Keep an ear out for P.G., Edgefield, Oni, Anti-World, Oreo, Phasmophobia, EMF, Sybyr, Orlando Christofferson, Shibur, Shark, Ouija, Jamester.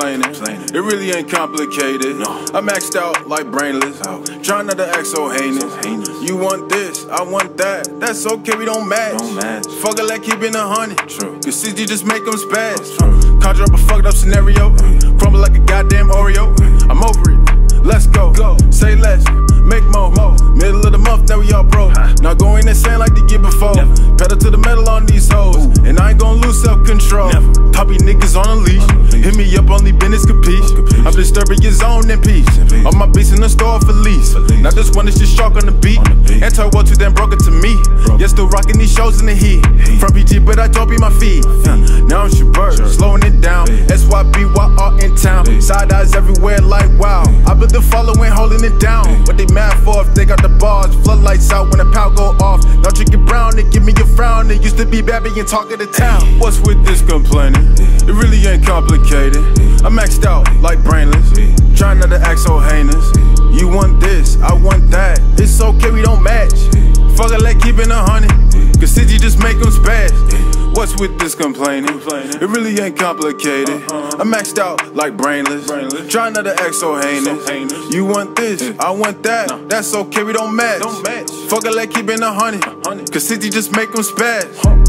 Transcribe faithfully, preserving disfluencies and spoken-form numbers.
complaining. It really ain't complicated. No. I maxed out like brainless. Out. Trying not to act so heinous. so heinous. You want this, I want that. That's okay, we don't match. Don't match. Fuck it like keeping a hundred. Cause C G just make them spaz. Conjure up a fucked up scenario. Yeah. Crumble like a goddamn Oreo. Yeah. I'm over it. Let's go. go. Say less. Make more. Mo. Middle of the month, now we all broke. Huh. Not going insane like the year before. Never. Pedal to the metal on these hoes. Ooh. And I ain't gon' lose self-control. Poppy niggas on a leash. Unleashed. Hit me up, only business capiche. I'm disturbing your zone in peace. All my beats in the store for lease. Now this one is just Shark on the beat. beat. Anti-World two, then broke it to me. Broke. Yeah, still rocking these shows in the heat. heat. From P G, but I don't be my feet. My feet. Now I'm Shibur, sure. slowing it down. S Y B Y R in town. Beat. Side eyes everywhere like wow. Beat. I built the following, holding it down. Beat. What they mad for if they got the bars? Floodlights out when the power go off. Now drinking brown and give me a frown. It used to be babby and talk of the town. Ay. What's with this complaining? Ay. It really ain't complicated. Ay. I maxed out like brainless. Ay. Trying not to act so heinous. Ay. You want this, I want that. It's okay, we don't match. Ay. Fuck it like keeping a hundred. Cause C G just make them spaz. Ay. What's with this complaining? Complainin'. It really ain't complicated. Uh-uh. I maxed out like brainless. brainless. Trying not to act so heinous. so heinous. You want this, Ay. I want that. Nah. That's okay, we don't match. Don't match. Fuck it like keeping a hundred. Cause C G just make them spaz. Huh.